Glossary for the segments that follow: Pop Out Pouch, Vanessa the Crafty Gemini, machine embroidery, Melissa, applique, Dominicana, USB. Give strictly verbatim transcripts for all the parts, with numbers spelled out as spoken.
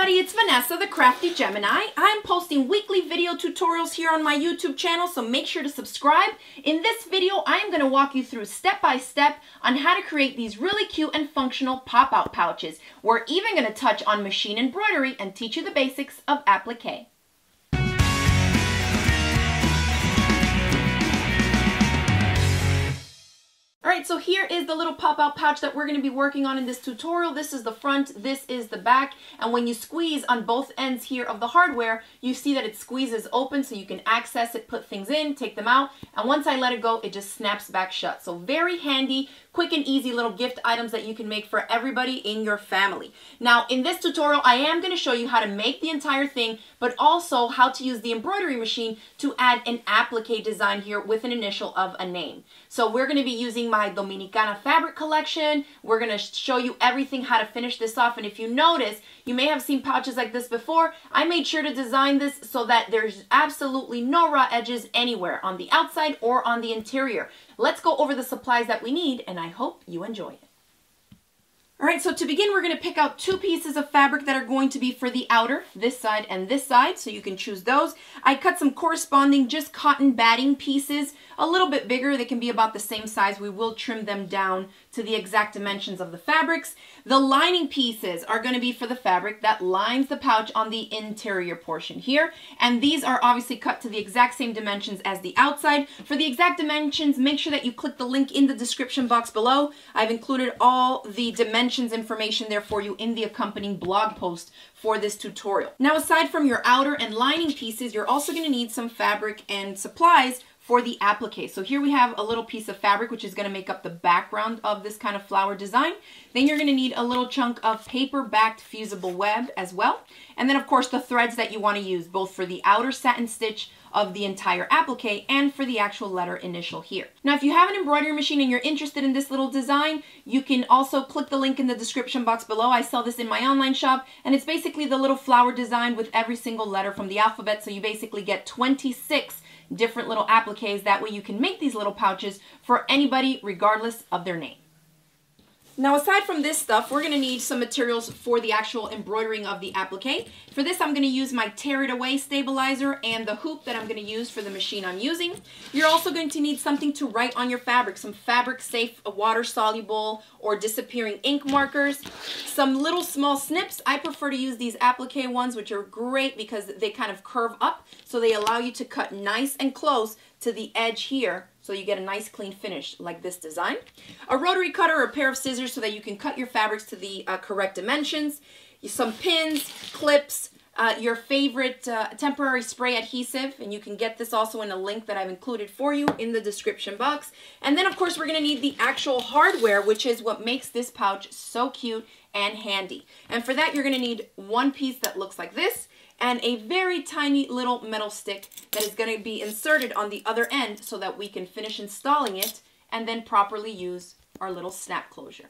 everybody, it's Vanessa the Crafty Gemini. I'm posting weekly video tutorials here on my YouTube channel, so make sure to subscribe. In this video, I'm going to walk you through step by step on how to create these really cute and functional pop-out pouches. We're even going to touch on machine embroidery and teach you the basics of applique. Alright, so here is the little pop-out pouch that we're going to be working on in this tutorial. This is the front, this is the back, and when you squeeze on both ends here of the hardware, you see that it squeezes open so you can access it, put things in, take them out, and once I let it go, it just snaps back shut. So very handy, quick and easy little gift items that you can make for everybody in your family. Now, in this tutorial, I am going to show you how to make the entire thing, but also how to use the embroidery machine to add an applique design here with an initial of a name. So we're going to be using my Dominicana fabric collection. We're going to show you everything how to finish this off, and if you notice, you may have seen pouches like this before. I made sure to design this so that there's absolutely no raw edges anywhere on the outside or on the interior. Let's go over the supplies that we need, and I hope you enjoy it. All right, so to begin, we're going to pick out two pieces of fabric that are going to be for the outer, this side and this side, so you can choose those. I cut some corresponding just cotton batting pieces, a little bit bigger. They can be about the same size. We will trim them down to the exact dimensions of the fabrics. The lining pieces are going to be for the fabric that lines the pouch on the interior portion here, and these are obviously cut to the exact same dimensions as the outside. For the exact dimensions, make sure that you click the link in the description box below. I've included all the dimensions information there for you in the accompanying blog post for this tutorial. Now, aside from your outer and lining pieces, you're also going to need some fabric and supplies for the applique. So here we have a little piece of fabric which is going to make up the background of this kind of flower design. Then you're going to need a little chunk of paper-backed fusible web as well. And then of course the threads that you want to use both for the outer satin stitch of the entire applique and for the actual letter initial here. Now, if you have an embroidery machine and you're interested in this little design, you can also click the link in the description box below. I sell this in my online shop, and it's basically the little flower design with every single letter from the alphabet, so you basically get twenty-six different little appliques. That way you can make these little pouches for anybody regardless of their name. Now, aside from this stuff, we're going to need some materials for the actual embroidering of the applique. For this, I'm going to use my tear it away stabilizer and the hoop that I'm going to use for the machine I'm using. You're also going to need something to write on your fabric, some fabric safe, water soluble or disappearing ink markers, some little small snips. I prefer to use these applique ones, which are great because they kind of curve up, so they allow you to cut nice and close to the edge here, so you get a nice clean finish like this design. A rotary cutter or a pair of scissors so that you can cut your fabrics to the uh, correct dimensions. Some pins, clips, uh, your favorite uh, temporary spray adhesive, and you can get this also in a link that I've included for you in the description box. And then of course we're gonna need the actual hardware, which is what makes this pouch so cute and handy. And for that, you're gonna need one piece that looks like this, and a very tiny little metal stick that is going to be inserted on the other end so that we can finish installing it and then properly use our little snap closure.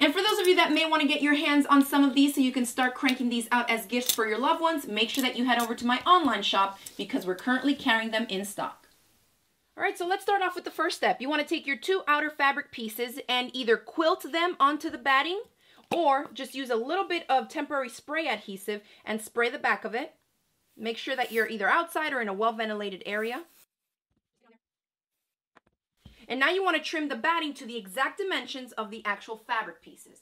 And for those of you that may want to get your hands on some of these so you can start cranking these out as gifts for your loved ones, make sure that you head over to my online shop because we're currently carrying them in stock. All right, so let's start off with the first step. You want to take your two outer fabric pieces and either quilt them onto the batting, or just use a little bit of temporary spray adhesive and spray the back of it. Make sure that you're either outside or in a well-ventilated area. And now you want to trim the batting to the exact dimensions of the actual fabric pieces.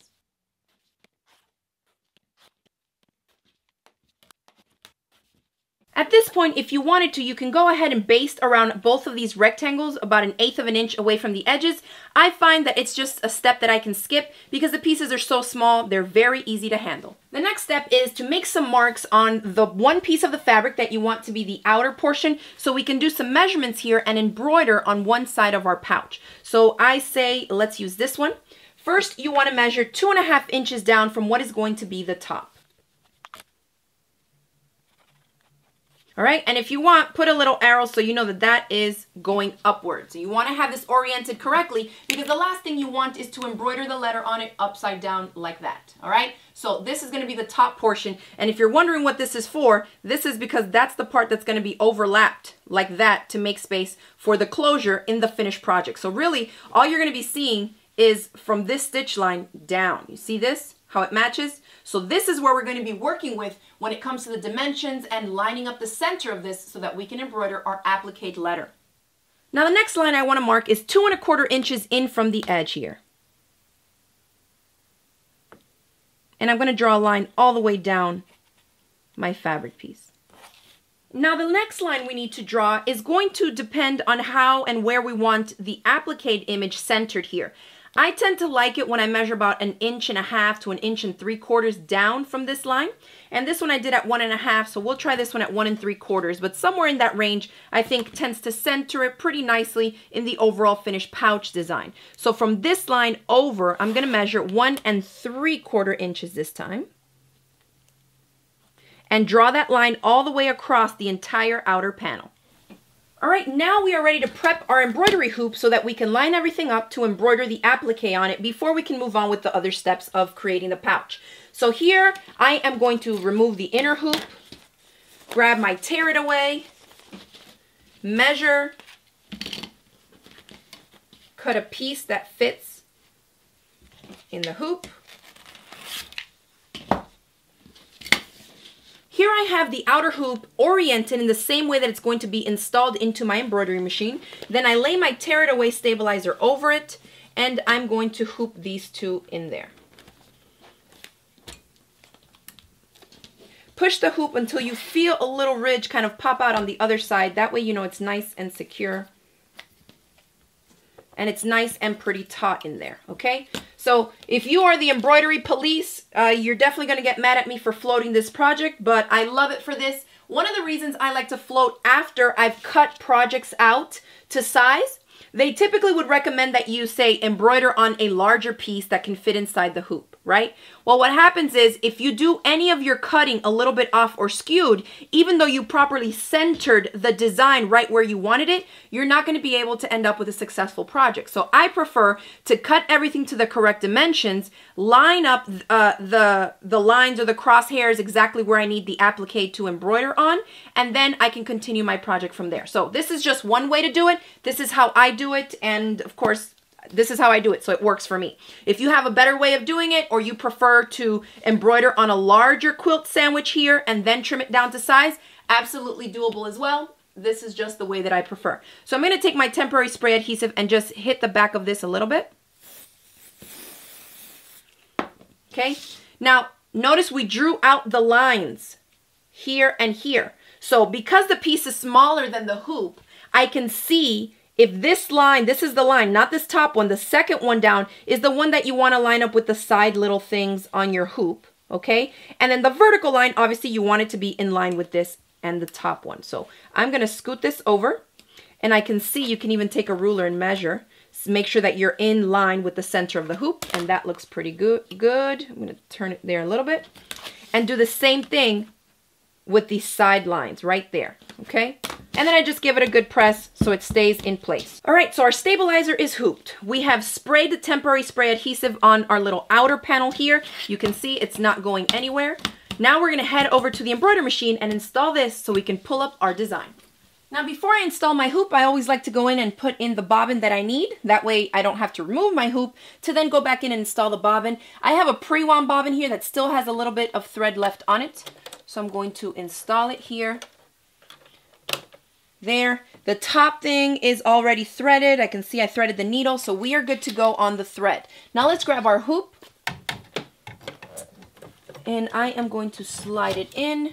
At this point, if you wanted to, you can go ahead and baste around both of these rectangles about an eighth of an inch away from the edges. I find that it's just a step that I can skip because the pieces are so small, they're very easy to handle. The next step is to make some marks on the one piece of the fabric that you want to be the outer portion so we can do some measurements here and embroider on one side of our pouch. So I say, let's use this one. First, you want to measure two and a half inches down from what is going to be the top. All right, and if you want, put a little arrow so you know that that is going upwards. You want to have this oriented correctly because the last thing you want is to embroider the letter on it upside down like that, all right? So this is going to be the top portion, and if you're wondering what this is for, this is because that's the part that's going to be overlapped like that to make space for the closure in the finished project. So really, all you're going to be seeing is from this stitch line down. You see this? how it matches. So this is where we're going to be working with when it comes to the dimensions and lining up the center of this so that we can embroider our applique letter. Now the next line I want to mark is two and a quarter inches in from the edge here. And I'm going to draw a line all the way down my fabric piece. Now the next line we need to draw is going to depend on how and where we want the applique image centered here. I tend to like it when I measure about an inch and a half to an inch and three quarters down from this line. And this one I did at one and a half, so we'll try this one at one and three quarters. But somewhere in that range, I think tends to center it pretty nicely in the overall finished pouch design. So from this line over, I'm gonna measure one and three quarter inches this time. And draw that line all the way across the entire outer panel. All right, now we are ready to prep our embroidery hoop so that we can line everything up to embroider the applique on it before we can move on with the other steps of creating the pouch. So here, I am going to remove the inner hoop, grab my tear it away, measure, cut a piece that fits in the hoop. Here I have the outer hoop oriented in the same way that it's going to be installed into my embroidery machine. Then I lay my tear it away stabilizer over it, and I'm going to hoop these two in there. Push the hoop until you feel a little ridge kind of pop out on the other side. That way you know it's nice and secure. And it's nice and pretty taut in there, okay? So if you are the embroidery police, uh, you're definitely gonna get mad at me for floating this project, but I love it for this. One of the reasons I like to float after I've cut projects out to size, they typically would recommend that you say embroider on a larger piece that can fit inside the hoop, right? Well, what happens is if you do any of your cutting a little bit off or skewed, even though you properly centered the design right where you wanted it, you're not going to be able to end up with a successful project. So I prefer to cut everything to the correct dimensions, line up uh, the, the lines or the crosshairs exactly where I need the applique to embroider on, and then I can continue my project from there. So this is just one way to do it. This is how I do it, and of course this is how I do it, so it works for me. If you have a better way of doing it, or you prefer to embroider on a larger quilt sandwich here and then trim it down to size, absolutely doable as well. This is just the way that I prefer. So I'm going to take my temporary spray adhesive and just hit the back of this a little bit. Okay, now notice we drew out the lines here and here. So because the piece is smaller than the hoop, I can see if this line, this is the line, not this top one, the second one down is the one that you want to line up with the side little things on your hoop, okay? And then the vertical line, obviously you want it to be in line with this and the top one. So I'm going to scoot this over, and I can see you can even take a ruler and measure. So make sure that you're in line with the center of the hoop, and that looks pretty good. Good. I'm going to turn it there a little bit and do the same thing with these side lines right there, okay? And then I just give it a good press so it stays in place. All right, so our stabilizer is hooped. We have sprayed the temporary spray adhesive on our little outer panel here. You can see it's not going anywhere. Now we're gonna head over to the embroidery machine and install this so we can pull up our design. Now before I install my hoop, I always like to go in and put in the bobbin that I need. That way I don't have to remove my hoop to then go back in and install the bobbin. I have a pre-wound bobbin here that still has a little bit of thread left on it. So I'm going to install it here. There. The top thing is already threaded. I can see I threaded the needle, so we are good to go on the thread. Now let's grab our hoop, and I am going to slide it in,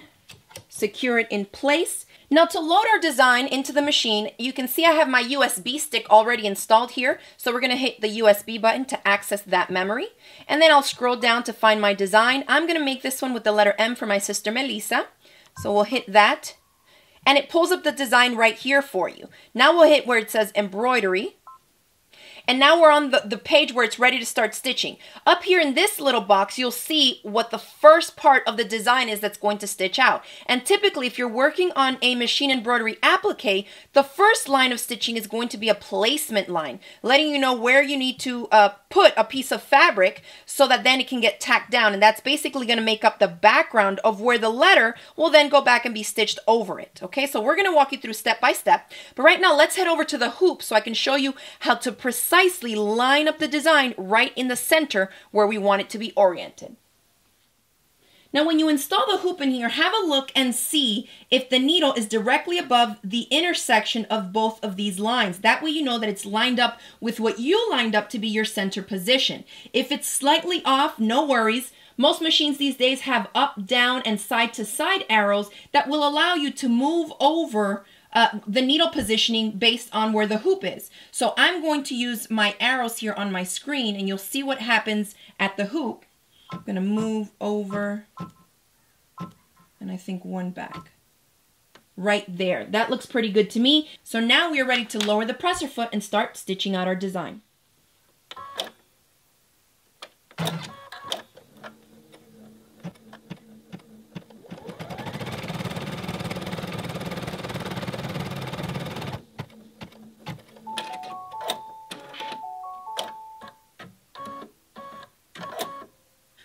secure it in place. Now to load our design into the machine, you can see I have my U S B stick already installed here. So we're gonna hit the U S B button to access that memory. And then I'll scroll down to find my design. I'm gonna make this one with the letter M for my sister Melissa. So we'll hit that. And it pulls up the design right here for you. Now we'll hit where it says embroidery. And now we're on the, the page where it's ready to start stitching. Up here in this little box, you'll see what the first part of the design is that's going to stitch out. And typically, if you're working on a machine embroidery applique, the first line of stitching is going to be a placement line, letting you know where you need to uh, put a piece of fabric so that then it can get tacked down. And that's basically going to make up the background of where the letter will then go back and be stitched over it. Okay, so we're going to walk you through step by step. But right now, let's head over to the hoop so I can show you how to precisely line up the design right in the center where we want it to be oriented. Now, when you install the hoop in here, have a look and see if the needle is directly above the intersection of both of these lines. That way you know that it's lined up with what you lined up to be your center position. If it's slightly off, no worries. Most machines these days have up, down, and side to side arrows that will allow you to move over uh, the needle positioning based on where the hoop is. So I'm going to use my arrows here on my screen, and you'll see what happens at the hoop. I'm going to move over, and I think one back. Right there. That looks pretty good to me. So now we are ready to lower the presser foot and start stitching out our design.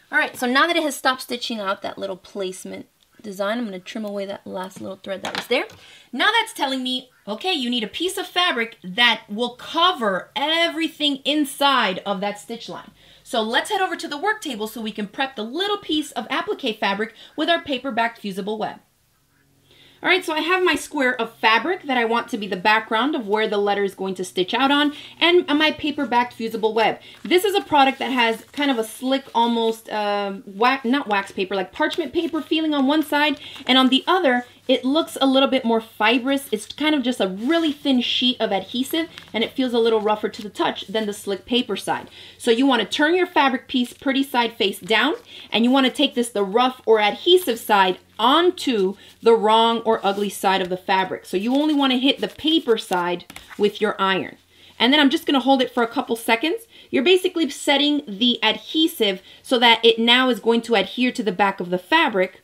Alright, so now that it has stopped stitching out that little placement design, I'm going to trim away that last little thread that was there. Now that's telling me, okay, you need a piece of fabric that will cover everything inside of that stitch line. So let's head over to the work table so we can prep the little piece of applique fabric with our paper-backed fusible web. Alright, so I have my square of fabric that I want to be the background of where the letter is going to stitch out on, and my paper-backed fusible web. This is a product that has kind of a slick, almost, um, wax, not wax paper, like parchment paper feeling on one side, and on the other, it looks a little bit more fibrous. It's kind of just a really thin sheet of adhesive, and it feels a little rougher to the touch than the slick paper side. So you want to turn your fabric piece pretty side face down, and you want to take this, the rough or adhesive side, onto the wrong or ugly side of the fabric. So you only want to hit the paper side with your iron. And then I'm just going to hold it for a couple seconds. You're basically setting the adhesive so that it now is going to adhere to the back of the fabric.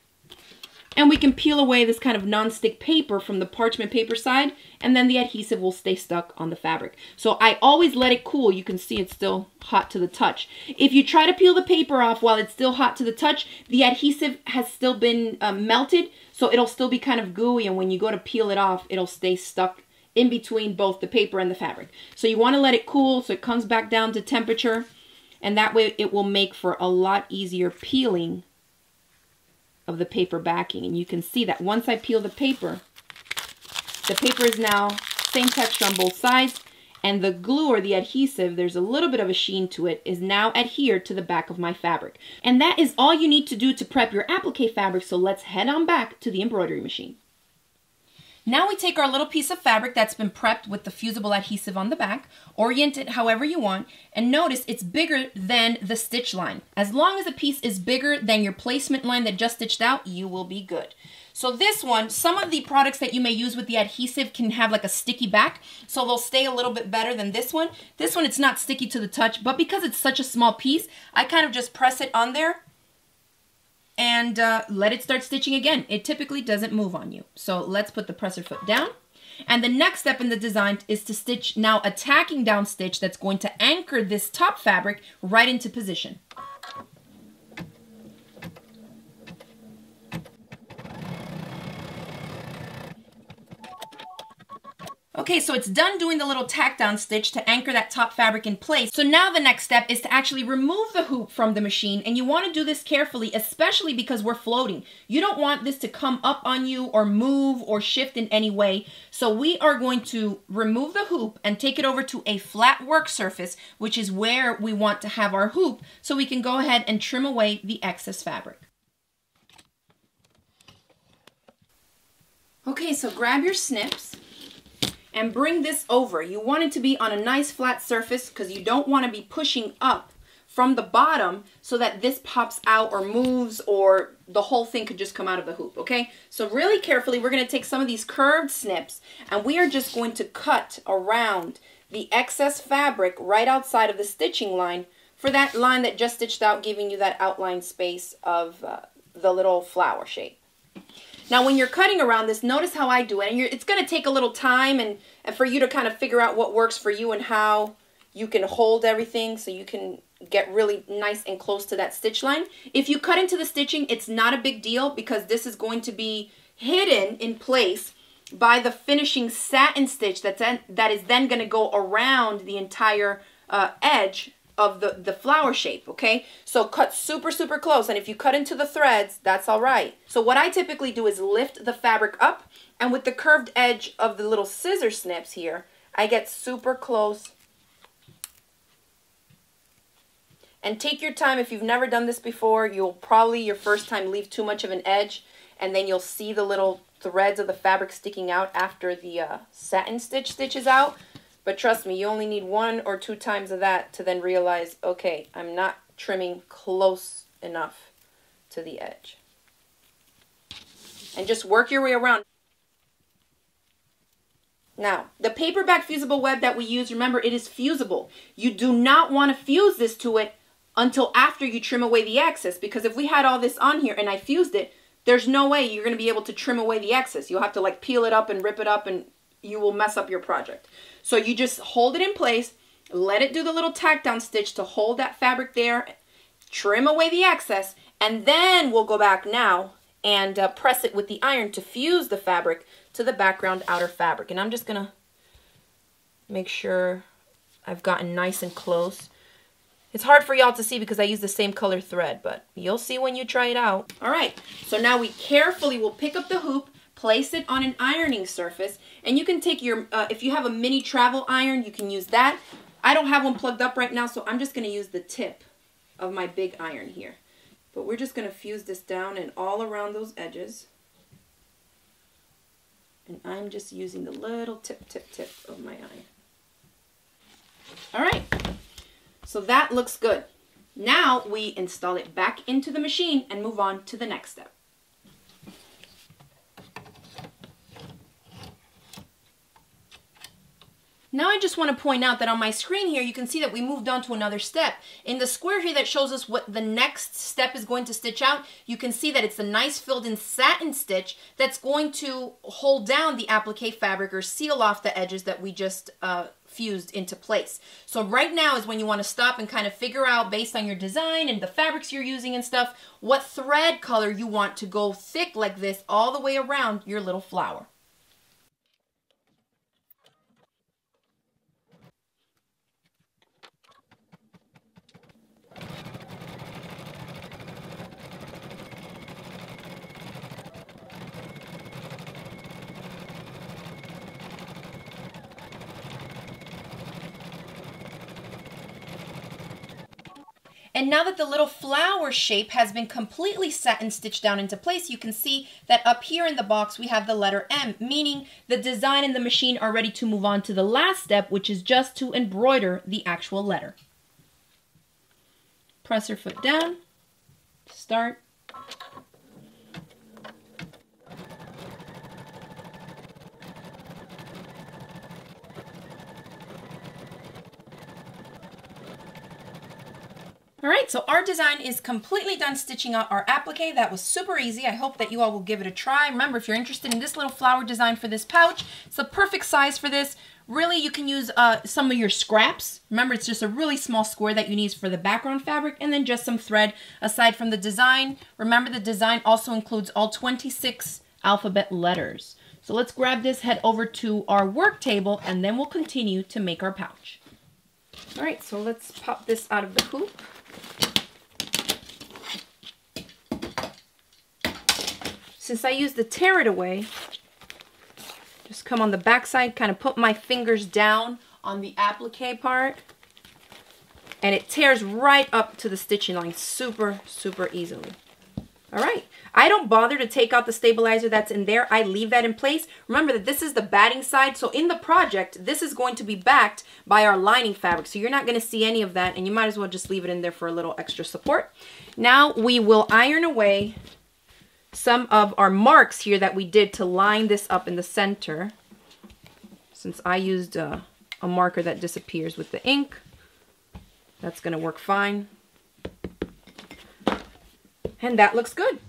And we can peel away this kind of non-stick paper from the parchment paper side, and then the adhesive will stay stuck on the fabric. So I always let it cool. You can see it's still hot to the touch. If you try to peel the paper off while it's still hot to the touch, the adhesive has still been uh, melted, so it'll still be kind of gooey, and when you go to peel it off, it'll stay stuck in between both the paper and the fabric. So you want to let it cool so it comes back down to temperature, and that way it will make for a lot easier peeling of the paper backing. And you can see that once I peel the paper, the paper is now same texture on both sides, and the glue or the adhesive, there's a little bit of a sheen to it, is now adhered to the back of my fabric. And that is all you need to do to prep your applique fabric, so let's head on back to the embroidery machine. Now we take our little piece of fabric that's been prepped with the fusible adhesive on the back, orient it however you want, and notice it's bigger than the stitch line. As long as the piece is bigger than your placement line that just stitched out, you will be good. So this one, some of the products that you may use with the adhesive can have like a sticky back, so they'll stay a little bit better than this one. This one, it's not sticky to the touch, but because it's such a small piece, I kind of just press it on there and uh, let it start stitching again. It typically doesn't move on you. So let's put the presser foot down. And the next step in the design is to stitch now a tacking down stitch that's going to anchor this top fabric right into position. Okay, so it's done doing the little tack down stitch to anchor that top fabric in place. So now the next step is to actually remove the hoop from the machine, and you want to do this carefully, especially because we're floating. You don't want this to come up on you or move or shift in any way. So we are going to remove the hoop and take it over to a flat work surface, which is where we want to have our hoop, so we can go ahead and trim away the excess fabric. Okay, so grab your snips and bring this over. You want it to be on a nice flat surface because you don't want to be pushing up from the bottom so that this pops out or moves, or the whole thing could just come out of the hoop, okay? So really carefully, we're gonna take some of these curved snips, and we are just going to cut around the excess fabric right outside of the stitching line for that line that just stitched out, giving you that outline space of uh, the little flower shape. Now when you're cutting around this, notice how I do it, and you're, it's going to take a little time and, and for you to kind of figure out what works for you and how you can hold everything so you can get really nice and close to that stitch line. If you cut into the stitching, it's not a big deal because this is going to be hidden in place by the finishing satin stitch that's en- that is then going to go around the entire uh, edge of the, the flower shape, okay? So cut super, super close, and if you cut into the threads, that's all right. So what I typically do is lift the fabric up, and with the curved edge of the little scissor snips here, I get super close. And take your time. If you've never done this before, you'll probably your first time leave too much of an edge, and then you'll see the little threads of the fabric sticking out after the uh, satin stitch stitches out. But trust me, you only need one or two times of that to then realize, okay, I'm not trimming close enough to the edge. And just work your way around. Now, the paper bag fusible web that we use, remember, it is fusible. You do not want to fuse this to it until after you trim away the excess, because if we had all this on here and I fused it, there's no way you're going to be able to trim away the excess. You'll have to like peel it up and rip it up, and you will mess up your project. So you just hold it in place, let it do the little tack down stitch to hold that fabric there, trim away the excess, and then we'll go back now and uh, press it with the iron to fuse the fabric to the background outer fabric. And I'm just gonna make sure I've gotten nice and close. It's hard for y'all to see because I use the same color thread, but you'll see when you try it out. All right, so now we carefully will pick up the hoop, place it on an ironing surface, and you can take your, uh, if you have a mini travel iron, you can use that. I don't have one plugged up right now, so I'm just gonna use the tip of my big iron here. But we're just gonna fuse this down and all around those edges. And I'm just using the little tip, tip, tip of my iron. All right, so that looks good. Now we install it back into the machine and move on to the next step. Now I just want to point out that on my screen here, you can see that we moved on to another step. In the square here that shows us what the next step is going to stitch out, you can see that it's a nice filled in satin stitch that's going to hold down the applique fabric or seal off the edges that we just uh, fused into place. So right now is when you want to stop and kind of figure out, based on your design and the fabrics you're using and stuff, what thread color you want to go thick like this all the way around your little flower. And now that the little flower shape has been completely set and stitched down into place, you can see that up here in the box we have the letter M, meaning the design and the machine are ready to move on to the last step, which is just to embroider the actual letter. Press your foot down, start. All right, so our design is completely done stitching out our applique. That was super easy. I hope that you all will give it a try. Remember, if you're interested in this little flower design for this pouch, it's the perfect size for this. Really, you can use uh, some of your scraps. Remember, it's just a really small square that you need for the background fabric, and then just some thread aside from the design. Remember, the design also includes all twenty-six alphabet letters. So let's grab this, head over to our work table, and then we'll continue to make our pouch. All right, so let's pop this out of the hoop. Since I used the tear it away, just come on the back side, kind of put my fingers down on the applique part, and it tears right up to the stitching line super, super easily. All right, I don't bother to take out the stabilizer that's in there. I leave that in place. Remember that this is the batting side, so in the project, this is going to be backed by our lining fabric, so you're not gonna see any of that, and you might as well just leave it in there for a little extra support. Now we will iron away some of our marks here that we did to line this up in the center, since I used a, a marker that disappears with the ink. That's gonna work fine. And that looks good.